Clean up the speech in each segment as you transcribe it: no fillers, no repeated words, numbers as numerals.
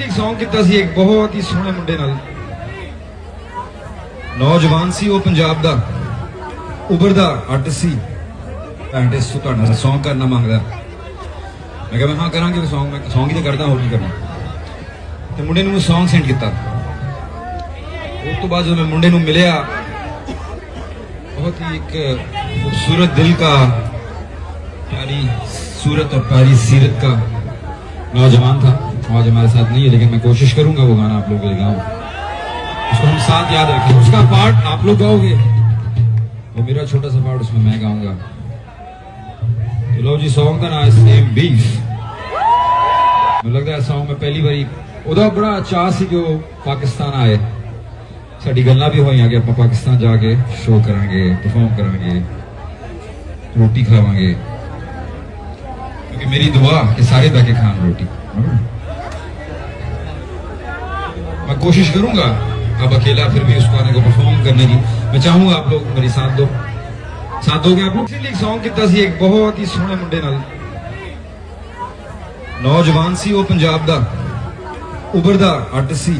League song किया सी एक बहुत ही सोहने मुंडे नाल नौजवान सी वो पंजाब दा उभरदा आर्टिस्ट सी एंड इस तुहाडा सॉन्ग करना मांगदा मैं कहा हां करांगे सॉन्ग मैं सॉन्ग ही तो करदा होर की करना ते मुंडे ने सॉन्ग सेंड किया उस तो बाद मैं मुंडे नूं मिलिया बहुत ही एक खूबसूरत दिल का प्यारी सूरत और प्यारी सीरत का नौजवान था। आज हमारे साथ नहीं है लेकिन मैं कोशिश करूंगा वो गाना आप लोग के लिए गाऊं, उसको हम साथ याद रखें। उसका पार्ट आप लोग गाओगे और मेरा छोटा सा पार्ट उसमें मैं गाऊंगा। तो लो जी सॉन्ग का नाम सेम बीफ। मुझे लगता है सॉन्ग में पहली बारी उदा बड़ा चाह सी जो पाकिस्तान आए साड़ी गल्ला भी होई आगे आप पाकिस्तान जाके शो करांगे परफॉर्म करांगे रोटी खावांगे मेरी दुआ कि सारे बैके खान रोटी। मैं कोशिश करूंगा अब अकेला फिर भी उसको आने को परफॉर्म करने की। मैं चाहूंगा आप लोग मेरी साथ दोगे आप लोग। एक सॉन्ग किता सी एक बहुत ही सोहने मुंडे नाल नौजवान सी वो पंजाब दा उभरदा आर्टिस्ट सी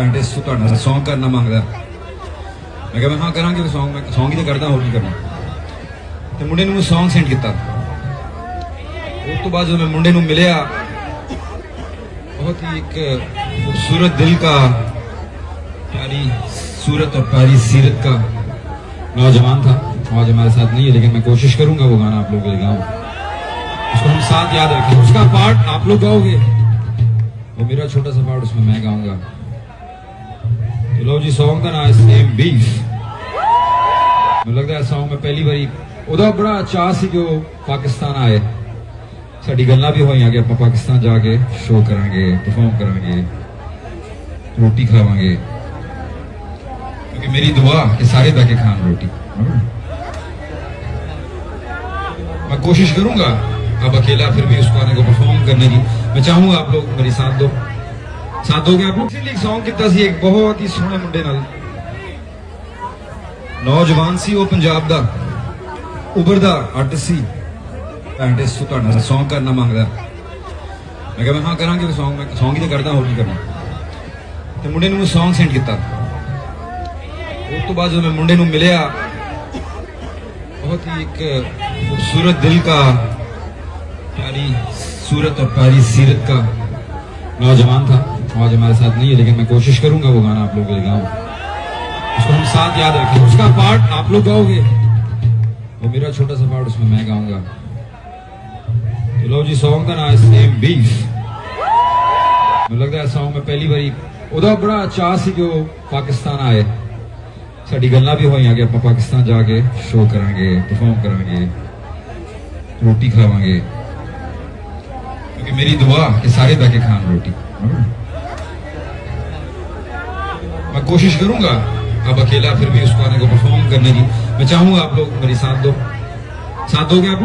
एंड इस तुहाडा सॉन्ग करना मांगदा मैं कहा हां करांगे सॉन्ग मैं सॉन्ग ही तो करदा होर की करना ते मुंडे ने मुझे सॉन्ग सेंड किया उस तो बाद मैं मुंडे नूं मिलिया बहुत ही एक खूबसूरत दिल का प्यारी सूरत और प्यारी सीरत का नौजवान था। आज हमारे साथ नहीं है लेकिन मैं कोशिश करूंगा वो गाना आप लोग के लिए गाऊं, उसको हम साथ याद रखें। उसका पार्ट आप लोग गाओगे और मेरा छोटा सा पार्ट उसमें मैं गाऊंगा। तो लो जी सॉन्ग का नाम सेम बीफ। मुझे लगता है सॉन्ग में पहली बारी उदा बड़ा चाह सी जो पाकिस्तान आए साड़ी गल्ला भी होई आगे आप पाकिस्तान जाके शो करांगे परफॉर्म करांगे रोटी खावांगे क्योंकि मेरी दुआ कि सारे बैके खान रोटी। मैं कोशिश करूंगा अब अकेला फिर भी उसको आने को परफॉर्म करने की। मैं चाहूंगा आप लोग मेरी साथ दोगे आप लोग। एक सॉन्ग किता सी एक बहुत ही सोहने मुंडे नाल नौजवान सी वो पंजाब दा उभरदा आर्टिस्ट सी एंड इस तुहाडा सॉन्ग करना मांगदा मैं कहा हां करांगे सॉन्ग मैं सॉन्ग ही तो करदा होर की करना ते मुंडे ने मुझे सॉन्ग सेंड किया उस तो बाद मैं मुंडे नूं मिलिया बहुत ही एक खूबसूरत दिल का प्यारी सूरत और प्यारी सीरत का नौजवान था। आज हमारे साथ नहीं है लेकिन मैं कोशिश करूंगा वो गाना आप लोग के लिए गाऊं, उसको हम साथ याद रखें। उसका पार्ट आप लोग गाओगे और मेरा छोटा सा पार्ट उसमें मैं गाऊंगा। लो जी सॉन्ग का नाम सेम बीफ। मुझे लगता है सॉन्ग में पहली बारी उदा बड़ा चाह सी जो पाकिस्तान आए साड़ी गल्ला भी होई आगे आप पाकिस्तान जाके शो करांगे परफॉर्म करांगे रोटी खावांगे क्योंकि मेरी दुआ कि सारे बैके खान रोटी। मैं कोशिश करूंगा अब अकेला फिर भी उसको आने को परफॉर्म करने की। मैं चाहूंगा आप लोग मेरी साथ दोगे आप लोग।